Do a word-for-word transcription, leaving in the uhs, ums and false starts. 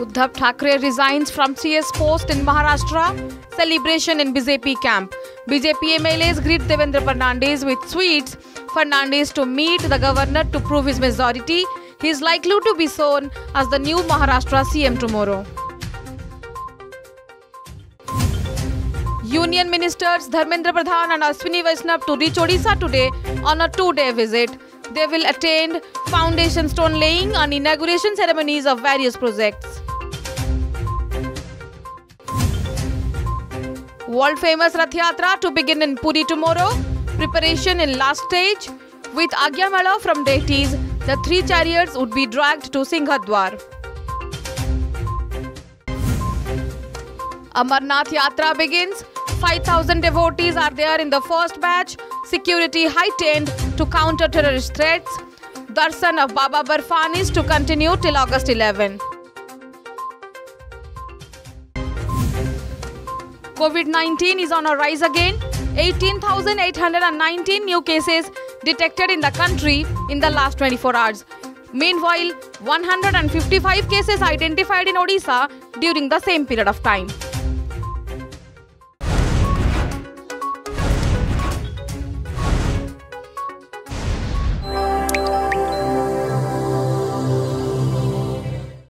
Uddhav Thakre resigns from C S post in Maharashtra. Celebration in B J P camp. B J P M L As greet Devendra Fernandez with sweets. Fernandez to meet the governor to prove his majority. He is likely to be sworn as the new Maharashtra C M tomorrow. Union ministers Dharmendra Pradhan and Aswini Vaisnav to reach Odisha today on a two-day visit. They will attend foundation stone laying and inauguration ceremonies of various projects. World-famous Rath Yatra to begin in Puri tomorrow. Preparation in last stage. With Agyamala from deities, the three chariots would be dragged to Singhadwar. Amarnath Yatra begins. five thousand devotees are there in the first batch. Security heightened to counter terrorist threats. Darshan of Baba Barfani is to continue till August eleventh. COVID nineteen is on a rise again. eighteen thousand eight hundred nineteen new cases detected in the country in the last twenty-four hours. Meanwhile, one hundred fifty-five cases identified in Odisha during the same period of time.